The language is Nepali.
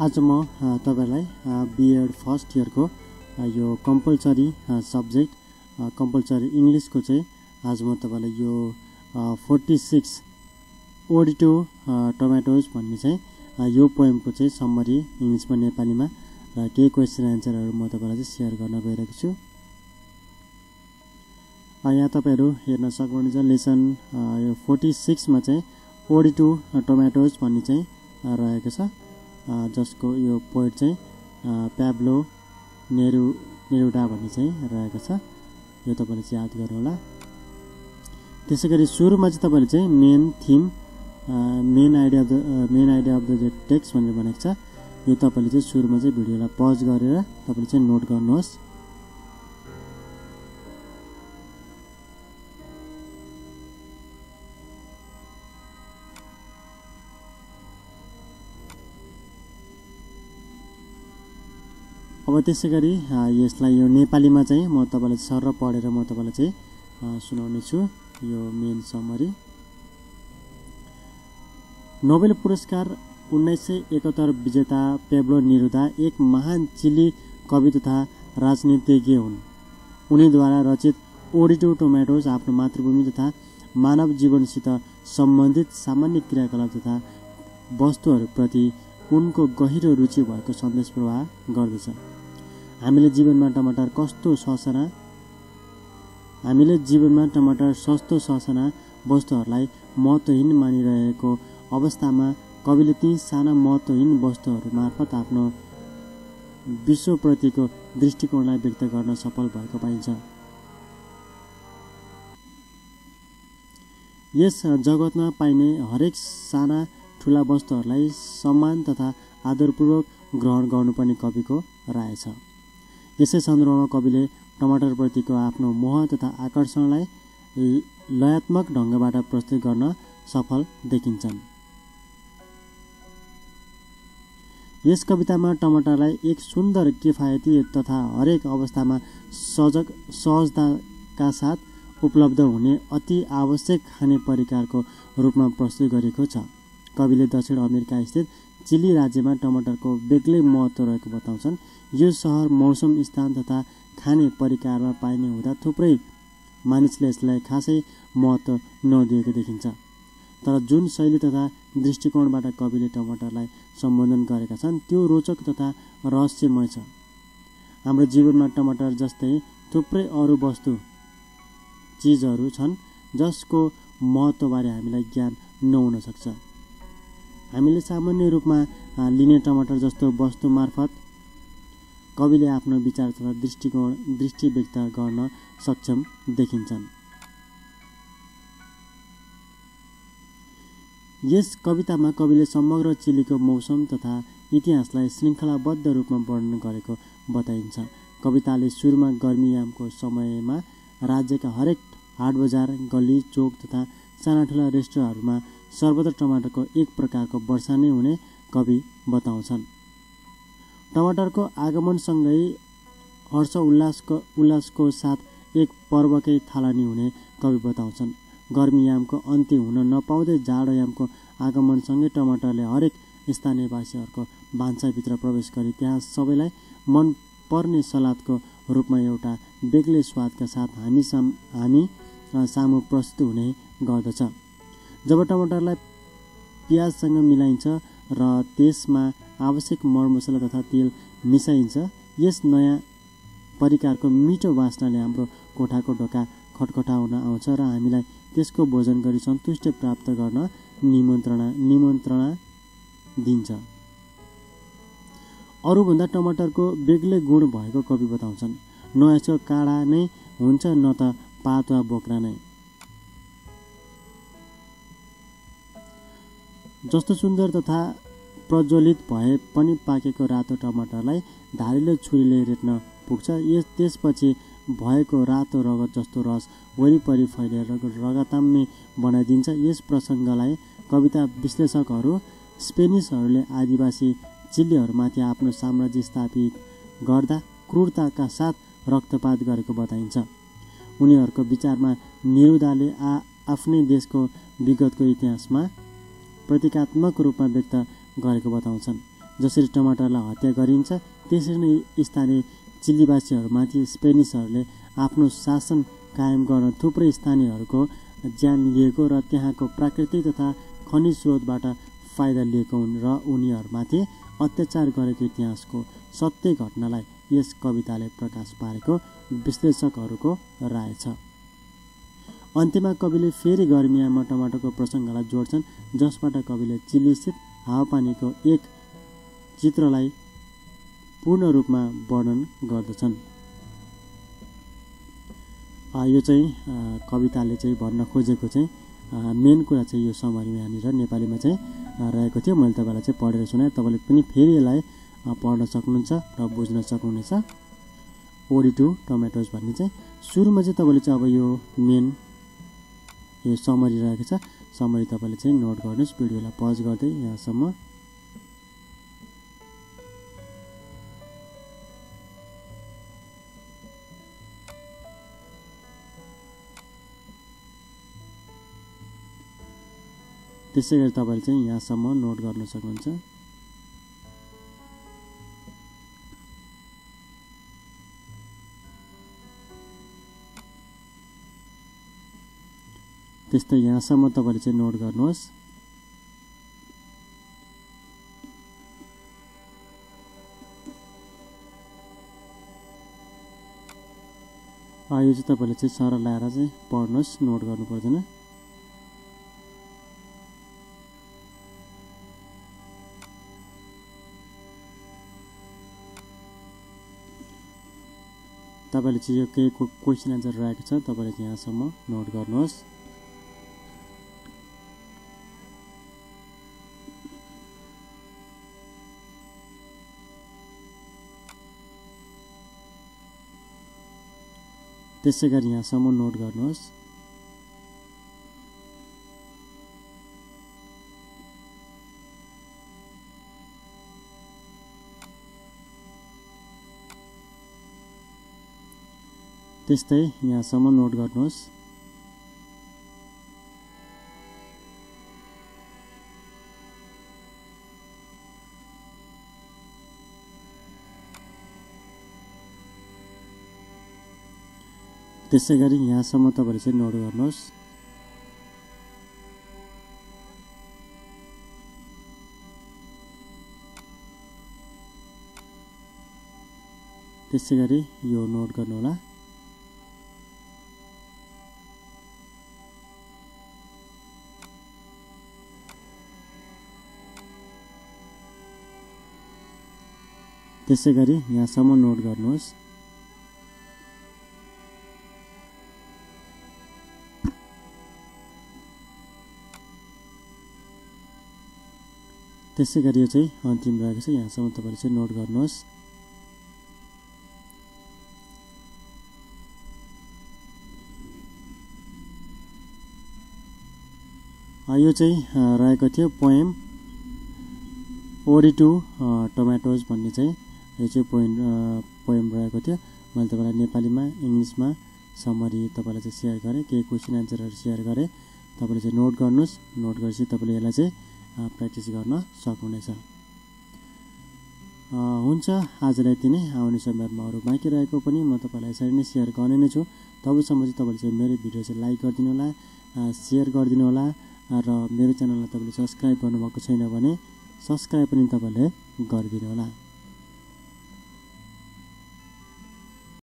आज म तपाईहरुलाई बीएड फर्स्ट इयर को यो कम्पलसरी सब्जेक्ट कम्पलसरी इंग्लिश को आज म तपाईहरुलाई यो 46 ओड टु टोमेटोज भन्ने यो पोएम को सम्मरी इंग्लिश में नेपाली में र केही क्वेशन आन्सर म तपाईहरुलाई शेयर गर्न गइरहेको छु। यहाँ तपाईहरु हेर्न सक्नुहुन्छ लेसन 46 मा ओड टु टोमेटोज भन्ने रहेको छ जसको यो पोएट प्याब्लो नेरुडा भन्ने रहेको छ। यो तपाईले याद गर्नुहोला। त्यसैगरी सुरुमा तपाईले main theme main idea of the text भनेर भनेको छ। यो तपाईले सुरुमा भिडियोलाई पज गरेर तपाईले नोट गर्नुहोस्। अब त्यसैगरी यसलाई यो नेपालीमा म तपाईलाई सरल पढेर म तपाईलाई सुनाउने छु यो मेन समरी। नोबेल पुरस्कार 1971 विजेता प्याब्लो नेरुदा एक महान चिली कवि तथा राजनीतिज्ञ हुन्। उनीद्वारा रचित ओड टु टोमेटोज आफ्नो मातृभूमि तथा मानव जीवनसित सम्बन्धित सामान्य क्रियाकलाप तथा वस्तुहरूप्रति उनको गहिरो रुचि भएको सन्देश प्रवाह गर्दछ। हामीले जीवनमा टमाटर सस्तो ससना वस्तुहरूलाई महत्त्वहीन मानिरहेको अवस्थामा कविले ती साना महत्त्वहीन वस्तुहरू मार्फत आफ्नो विश्वप्रतिको दृष्टिकोणलाई व्यक्त गर्न सफल भएको पाइन्छ। यस जगतमा पाइने हरेक साना ठूला वस्तुहरूलाई सम्मान तथा आदरपूर्वक ग्रहण गर्नुपर्ने कविको राय छ। यसै सन्दर्भमा कविले टमाटरप्रतिको आफ्नो मोह तथा आकर्षणलाई लयात्मक ढङ्गबाट प्रस्तुत गर्न सफल देखिन्छन्। यस कवितामा टमाटरलाई एक सुन्दर किफायती तथा हरेक अवस्थामा सहजताका साथ उपलब्ध हुने अति आवश्यक खाने परिकारको रूपमा प्रस्तुत गरेको छ। कविले दक्षिण अमेरिका स्थित चिली राज्यमा टमाटरको बेग्लै महत्त्व रहेको बताउँछन्। यो शहर मौसम स्थान तथा खाने परिकारमा पाइने हुँदा थुप्रै मानिसले यसलाई खासै महत्त्व नदिएको देखिन्छ। तर जुन शैली तथा दृष्टिकोणबाट कविले टमाटरलाई सम्बोधन गरेका छन् त्यो रोचक तथा रहस्यमय छ। हाम्रो जीवनमा टमाटर जस्तै थुप्रै अरू वस्तु चिजहरू छन् जसको महत्त्वबारे हामीलाई ज्ञान नहुन सक्छ। हामीले सामान्य रूपमा लिने टमाटर जस्तो वस्तु मार्फत कविले आफ्नो विचार तथा दृष्टि व्यक्त गर्न सक्षम देखिन्छन्। यस कवितामा कविले समग्र चिलीको मौसम तथा इतिहासलाई श्रृङ्खलाबद्ध रूपमा वर्णन गरेको बताइन्छ। कविताले सुरुमा गर्मीयामको समयमा राज्यका हरेक हाट बजार गल्ली चोक तथा साना ठुला रेस्टुरेन्टहरूमा सर्वदा टमाटरको एक प्रकारको वर्षा नै हुने कवि बताउँछन्। टमाटरको आगमनसँगै हर्ष उल्लासको साथ एक पर्वकै थालनी हुने कवि बताउँछन्। गर्मीयामको अन्त्य हुन नपाउँदै जाडोयामको आगमनसँगै टमाटरले हरेक स्थानीयवासीहरूको भान्साभित्र प्रवेश गरी त्यहाँ सबैलाई मन पर्ने सलादको रूपमा एउटा बेग्लै स्वादका साथ हामी सामु प्रस्तुत हुने गर्दछ। जब टमाटरलाई प्याजसँग मिलाइन्छ र त्यसमा आवश्यक मरमसला तथा तेल मिसाइन्छ यस नयाँ परिकारको मिठो वासनाले हाम्रो कोठाको ढोका खटखटाउन आउँछ र हामीलाई त्यसको भोजन गरी सन्तुष्टि प्राप्त गर्न निमन्त्रणा दिन्छ। अरूभन्दा टमाटरको बेग्लै गुण भएको कवि बताउँछन्। न यसको काँडा नै हुन्छ न त पात वा बोक्रा नै। जस्तो सुन्दर तथा प्रज्वलित भए पनि पाकेको रातो टमाटरलाई धारिलो छुरीले रेट्न पुग्छ। त्यसपछि भएको रातो रगत जस्तो रस वरिपरि फैलिएर रगताम्य बनाइदिन्छ। यस प्रसङ्गलाई कविता विश्लेषकहरू स्पेनिसहरूले आदिवासी चिल्लीहरूमाथि आफ्नो साम्राज्य स्थापित गर्दा क्रूरताका साथ रक्तपात गरेको बताइन्छ। उनीहरूको विचारमा नेरुदाले आफ्नै देशको विगतको इतिहासमा प्रतीकात्मक रूपमा व्यक्त गरेको बताउँछन्। जसरी टमाटरलाई हत्या गरिन्छ त्यसरी नै स्थानीय चिलीवासीहरूमाथि स्पेनिसहरूले आफ्नो शासन कायम गर्न थुप्रै स्थानीयहरूको ज्यान लिएको र त्यहाँको प्राकृतिक तथा खनिज स्रोतबाट फाइदा लिएको र उनीहरूमाथि अत्याचार गरेको इतिहासको सत्य घटनालाई यस कविताले प्रकाश पारेको विश्लेषकहरूको राय छ। अन्त्यमा कविले फेरि गर्मीयामा टमाटरको प्रसङ्गलाई जोड्छन्, जसबाट कविले चिलीस्थित हावापानीको एक चित्रलाई पूर्ण रूपमा वर्णन गर्दछन्। यो चाहिँ कविताले चाहिँ भन्न खोजेको चाहिँ मेन कुरा चाहिँ यो समरी यहाँनिर नेपालीमा चाहिँ रहेको थियो। मैले तपाईँलाई चाहिँ पढेर सुनाएँ, तपाईँले पनि फेरि यसलाई पढ्न सक्नुहुन्छ र बुझ्न सक्नुहुनेछ। ओड टु टमेटोज भन्ने चाहिँ सुरुमा चाहिँ तपाईँले चाहिँ अब यो मेन यो समरी रहेको छ। समरी तपाईँले चाहिँ नोट गर्नुहोस्, भिडियोलाई पज गर्दै यहाँसम्म। त्यसै गरी तपाईले चाहिँ यहाँसम्म नोट गर्न सक्नुहुन्छ। त्यस्तै यहाँसम्म तपाईले चाहिँ नोट गर्नुहोस्। यो चाहिँ तपाईले चाहिँ सरल ल्याएर चाहिँ पढ्नुहोस्, नोट गर्नु पर्दैन। तपाईले चाहिँ यो केही क्वेसन एन्सर राखेको छ, तपाईले चाहिँ यहाँसम्म नोट गर्नुहोस्। त्यसै गरी यहाँसम्म नोट गर्नुहोस्। त्यस्तै यहाँसम्म नोट गर्नुहोस्। त्यसै गरी यहाँसम्म तपाईले चाहिँ नोट गर्नुहोस्। त्यसै गरी यो नोट गर्नुहोला। त्यसै गरी यहाँसम्म नोट गर्नुहोस्। त्यसै गरी यो चाहिँ अन्तिम रहेको छ, यहाँसम्म तपाईँले चाहिँ नोट गर्नुहोस्। यो चाहिँ रहेको थियो पोएम ओड टु टमेटोज भन्ने चाहिँ यो चाहिँ पोएम रहेको थियो। मैले तपाईँलाई नेपालीमा इङ्ग्लिसमा समरी तपाईँलाई चाहिँ सेयर गरेँ, केही क्वेसन एन्सरहरू सेयर गरेँ। तपाईँले चाहिँ नोट गर्नुहोस्, नोट गरेपछि तपाईँले यसलाई चाहिँ प्र्याक्टिस गर्न सक्नुहुनेछ। हुन्छ, आजलाई यति नै। आउने समयमा अरू बाँकी रहेको पनि म तपाईँलाई यसरी नै सेयर गर्ने नै छु। तबसम्म चाहिँ तपाईँले चाहिँ मेरो भिडियो चाहिँ लाइक गरिदिनु होला, सेयर गरिदिनु होला र मेरो च्यानललाई तपाईँले सब्सक्राइब गर्नुभएको छैन भने सब्सक्राइब पनि तपाईँले गरिदिनु होला।